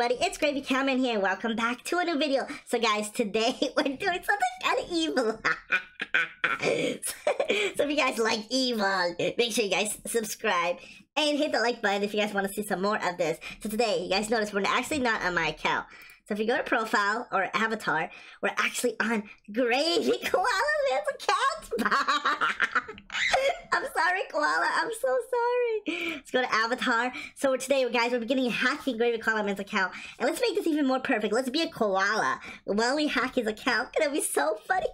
everybody, it's GravyKoalaMan here, and welcome back to a new video. So guys, today we're doing something kind of evil. So if you guys like evil, make sure you guys subscribe and hit the like button if you guys want to see some more of this. So today, you guys notice we're actually not on my account. So if you go to profile or avatar, we're actually on GravyKoalaMan's account. I'm sorry, Koala. I'm so sorry. Let's go to avatar. So today, guys, we're beginning hacking GravyKoalaMan's account. And let's make this even more perfect. Let's be a koala while we hack his account. It'll be so funny.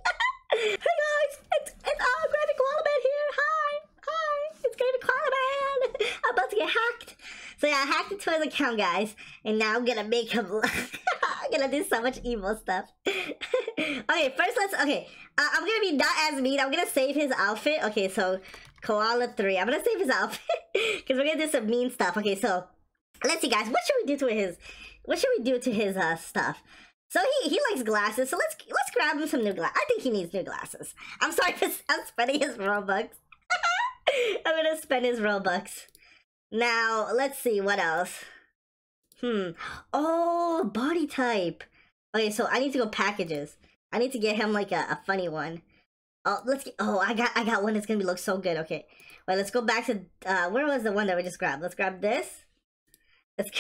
Hey guys, it's GravyKoalaMan here. Hi, it's GravyKoalaMan. I'm about to get hacked. So yeah, I hacked into his account, guys. And now I'm gonna make him laugh. I'm gonna do so much evil stuff. Okay, first let's... Okay, I'm gonna be not as mean. I'm gonna save his outfit. Okay, so... Koala 3. I'm gonna save his outfit. Because we're gonna do some mean stuff. Okay, so... Let's see, guys. What should we do to his... What should we do to his stuff? So he likes glasses. So let's grab him some new glasses. I think he needs new glasses. I'm sorry for spending his Robux. I'm gonna spend his Robux. Now, let's see. What else? Oh, body type. Okay, so I need to go packages. I need to get him like a funny one. Oh, let's get, oh, I got one that's gonna be look so good. Okay, wait, let's go back to where was the one that we just grabbed? Let's grab this. Let's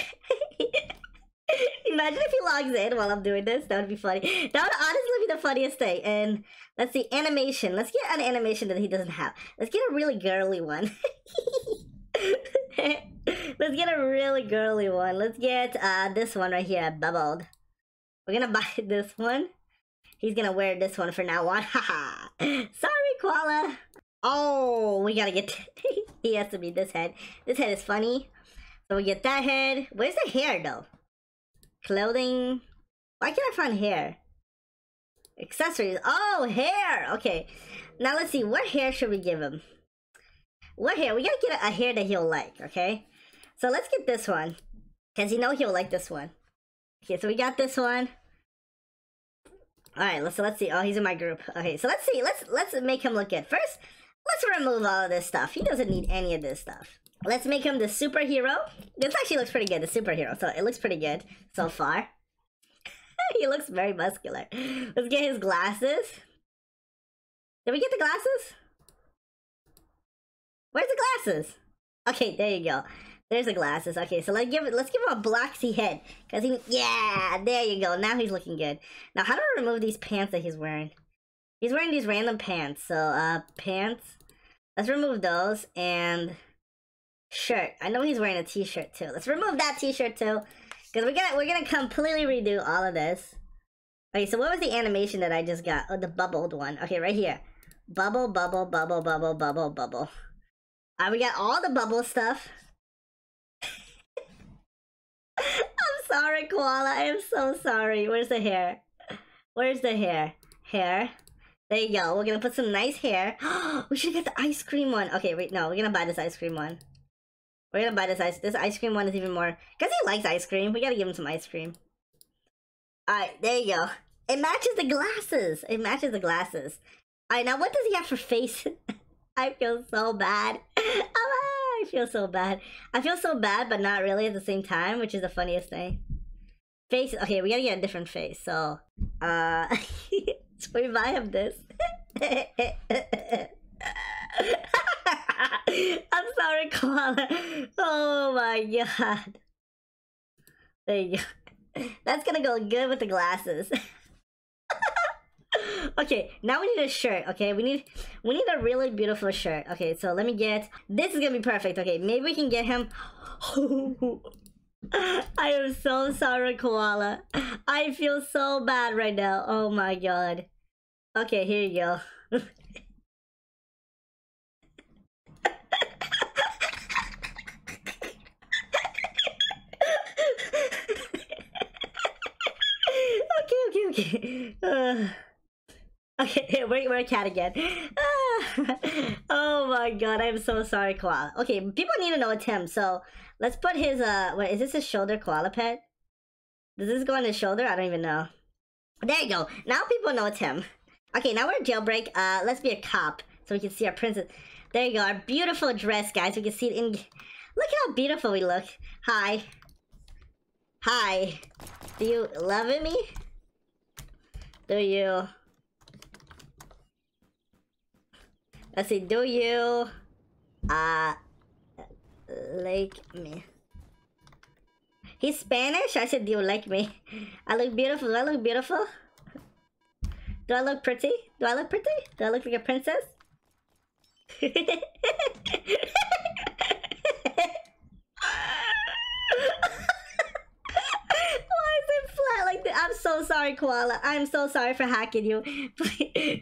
imagine if he logs in while I'm doing this. That would be funny. That would honestly be the funniest thing. And let's see, animation. Let's get an animation that he doesn't have. Let's get a really girly one. Let's get a really girly one. Let's get this one right here, bubbled. We're gonna buy this one. He's gonna wear this one for now on. Haha. Sorry, Koala. Oh, we gotta get... He has to be this head. This head is funny. So we get that head. Where's the hair, though? Clothing. Why can't I find hair? Accessories. Oh, hair. Okay. Now, let's see. What hair should we give him? What hair? We gotta get a hair that he'll like, okay? So let's get this one. Because you know he'll like this one. Okay, so we got this one. Alright, so let's see. Oh, he's in my group. Okay, so let's see. Let's make him look good. First, let's remove all of this stuff. He doesn't need any of this stuff. Let's make him the superhero. This actually looks pretty good, the superhero. So it looks pretty good so far. He looks very muscular. Let's get his glasses. Did we get the glasses? Where's the glasses? Okay, there you go. There's the glasses. Okay, so let's give him a boxy head. Cause he, yeah, there you go. Now he's looking good. Now, how do I remove these pants that he's wearing? He's wearing these random pants. So, pants. Let's remove those. And shirt. I know he's wearing a t-shirt too. Let's remove that t-shirt too. Cause we're gonna completely redo all of this. Okay, so what was the animation that I just got? Oh, the bubbled one. Okay, right here. Bubble, bubble, bubble, bubble, bubble, bubble. We got all the bubble stuff. Sorry, Koala. I am so sorry. Where's the hair? Where's the hair? Hair. There you go. We're gonna put some nice hair. We should get the ice cream one. Okay, wait. No, we're gonna buy this ice cream one. We're gonna buy this ice. This ice cream one is even more. Because he likes ice cream. We gotta give him some ice cream. Alright, there you go. It matches the glasses. It matches the glasses. Alright, now what does he have for face? I feel so bad. I feel so bad. I feel so bad, but not really at the same time, which is the funniest thing. Face. Okay, we gotta get a different face. So, should we buy him this? I'm sorry, Koala. Oh my god. There you go. That's gonna go good with the glasses. Okay, now we need a shirt. Okay, we need a really beautiful shirt. Okay, so let me get this. Is gonna be perfect. Okay, maybe we can get him. I am so sorry, Koala. I feel so bad right now. Oh my god. Okay, here you go. Okay. Okay, we're a cat again. Oh my god, I'm so sorry, Koala. Okay, people need to know it's him, so let's put his, wait, is this his shoulder koala pet? Does this go on his shoulder? I don't even know. There you go. Now people know it's him. Okay, now we're at Jailbreak. Let's be a cop so we can see our princess. There you go, our beautiful dress, guys. We can see it in... Look how beautiful we look. Hi. Hi. Why? Do you love me? Do you? Let's see, do you like me? He's Spanish? I said, do you like me? I look beautiful. Do I look beautiful? Do I look pretty? Do I look pretty? Do I look like a princess? Why is it flat like that? I'm so sorry, Koala. I'm so sorry for hacking you.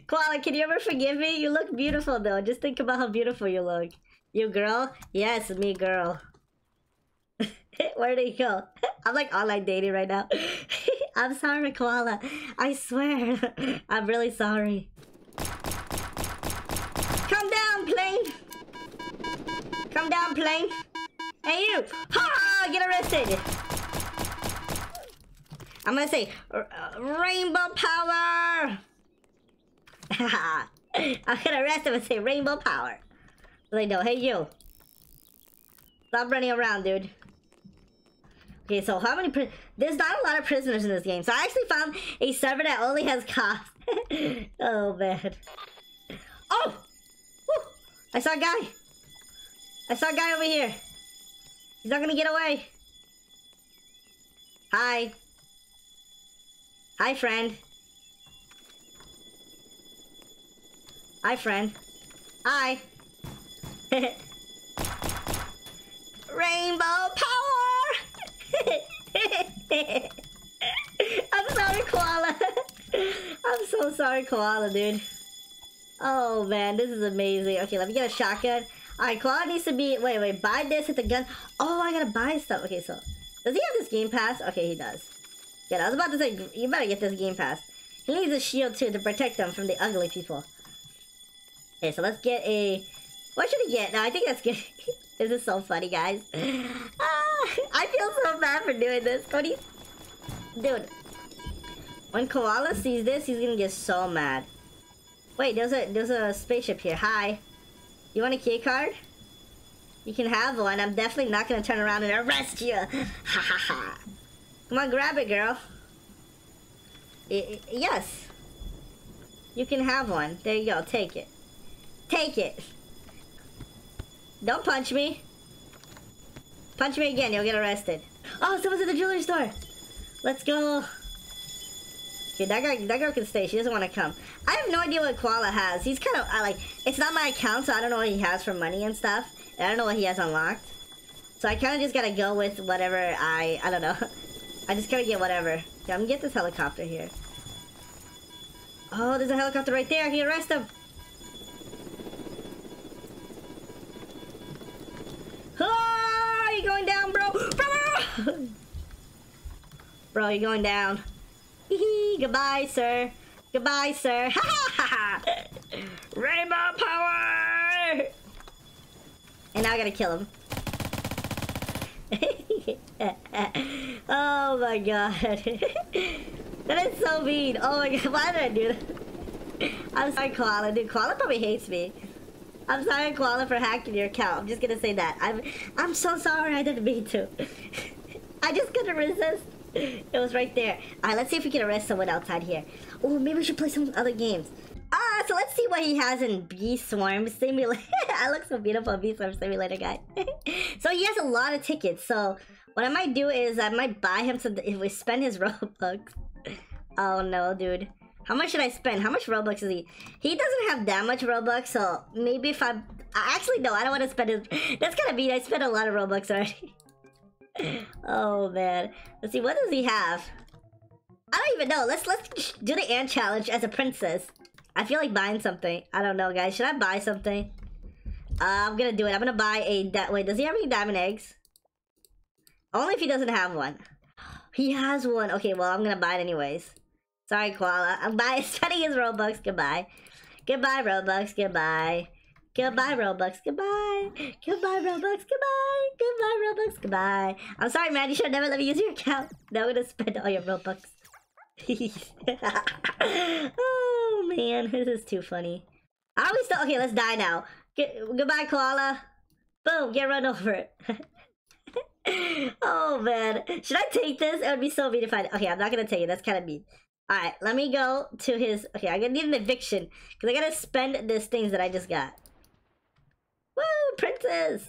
Koala, can you ever forgive me? You look beautiful, though. Just think about how beautiful you look. You girl? Yes, me girl. Where did he go? I'm like online dating right now. I'm sorry, Koala. I swear. I'm really sorry. Come down, plane. Come down, plane. Hey, you. Ha! Get arrested. I'm gonna say rainbow power. I'm gonna arrest him and say rainbow power. So they know. Hey, you. Stop running around, dude. Okay, so how many there's not a lot of prisoners in this game. So I actually found a server that only has cops. Oh, man. Oh! Woo! I saw a guy. I saw a guy over here. He's not gonna get away. Hi. Hi, friend. Hi, friend. Hi. Rainbow power! I'm sorry, Koala. I'm so sorry, Koala, dude. Oh, man, this is amazing. Okay, let me get a shotgun. Alright, Koala needs to be... Wait, wait, buy this, hit the gun. Oh, I gotta buy stuff. Okay, so... Does he have this game pass? Okay, he does. Yeah, I was about to say, you better get this game pass. He needs a shield, too, to protect them from the ugly people. Okay, so let's get a... What should he get? No, I think that's good. This is so funny, guys. I feel so bad for doing this. Cody, dude. When Koala sees this, he's gonna get so mad. Wait, there's a spaceship here. Hi. You want a key card? You can have one. I'm definitely not gonna turn around and arrest you. Ha ha ha. Come on, grab it, girl. Yes. You can have one. There you go. Take it. Take it. Don't punch me. Punch me again, you'll get arrested. Oh, someone's at the jewelry store. Let's go. Okay, that girl can stay. She doesn't want to come. I have no idea what Koala has. He's kind of, it's not my account, so I don't know what he has for money and stuff. And I don't know what he has unlocked. So I kind of just got to go with whatever I don't know. I just got to get whatever. Okay, I'm going to get this helicopter here. Oh, there's a helicopter right there. I can arrest him. Oh, you're going down, bro. Bro, you're going down. Goodbye, sir. Goodbye, sir. Rainbow power! And now I gotta kill him. Oh my god. That is so mean. Oh my god, why did I do that? I'm sorry, Koala. Dude, Koala probably hates me. I'm sorry, Koala, for hacking your account. I'm just gonna say that. I'm so sorry. I didn't mean to. I just couldn't resist. It was right there. All right, let's see if we can arrest someone outside here. Oh, maybe we should play some other games. Ah, so let's see what he has in Bee Swarm Simulator. I look so beautiful in Bee Swarm Simulator, guy. So he has a lot of tickets. So what I might do is I might buy him some. If we spend his Robux. Oh no, dude. How much should I spend? How much Robux is he? He doesn't have that much Robux, so maybe if I'm... Actually, no, I don't want to spend his... That's gonna mean I spent a lot of Robux already. Oh, man. Let's see, what does he have? I don't even know. Let's do the ant challenge as a princess. I feel like buying something. I don't know, guys. Should I buy something? I'm gonna do it. I'm gonna buy a... Wait, does he have any diamond eggs? Only if he doesn't have one. He has one. Okay, well, I'm gonna buy it anyways. Sorry, Koala. I'm spending his Robux. Goodbye. Goodbye, Robux. Goodbye. Goodbye, Robux. Goodbye. Goodbye, Robux. Goodbye. Goodbye, Robux. Goodbye. I'm sorry, man. You should never let me use your account. Now I'm gonna spend all your Robux. Oh, man. This is too funny. Are we still... Okay, let's die now. Goodbye, Koala. Boom. Get run over. Oh man, should I take this? It would be so mean if I... Okay, I'm not gonna take it. That's kind of mean. All right, let me go to his... Okay, I'm gonna need an eviction because I gotta spend these things that I just got. Woo, princess.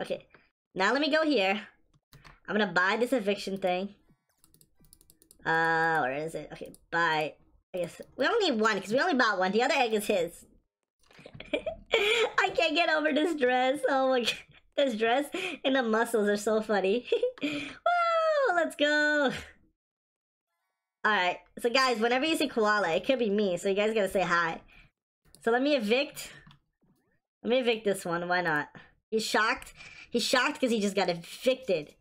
Okay, now let me go here. I'm gonna buy this eviction thing. Where is it? Okay, buy. I guess we only need one because we only bought one. The other egg is his. I can't get over this dress. Oh my god. This dress and the muscles are so funny. Woo! Let's go. Alright, so guys, whenever you see koala, it could be me, so you guys gotta say hi. So let me evict. Let me evict this one. Why not? He's shocked. He's shocked because he just got evicted.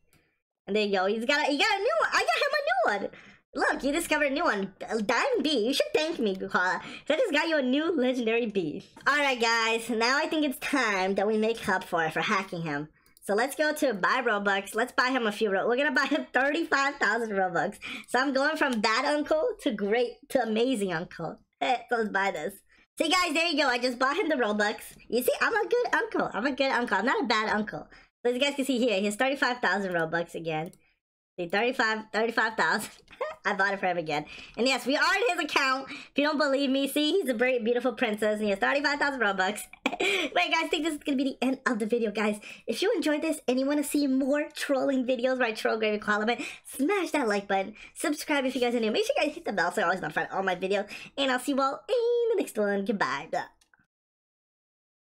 And there you go. He got a new one. I got him a new one. Look, you discovered a new one. Diamond bee. You should thank me, Koala. I just got you a new legendary bee. Alright, guys. Now I think it's time that we make up for it, for hacking him. So let's go to buy Robux. Let's buy him a few Robux. We're going to buy him 35,000 Robux. So I'm going from bad uncle to great to amazing uncle. So let's buy this. See, guys, there you go. I just bought him the Robux. You see, I'm a good uncle. I'm a good uncle. I'm not a bad uncle. So as you guys can see here, he has 35,000 Robux again. See, 35,000. I bought it for him again. And yes, we are in his account. If you don't believe me, see, he's a very beautiful princess and he has 35,000 Robux. Wait, guys, I think this is going to be the end of the video, guys. If you enjoyed this and you want to see more trolling videos by Troll GravyKoalaMan, smash that like button. Subscribe if you guys are new. Make sure you guys hit the bell so you're always notified of all my videos. And I'll see you all in the next one. Goodbye.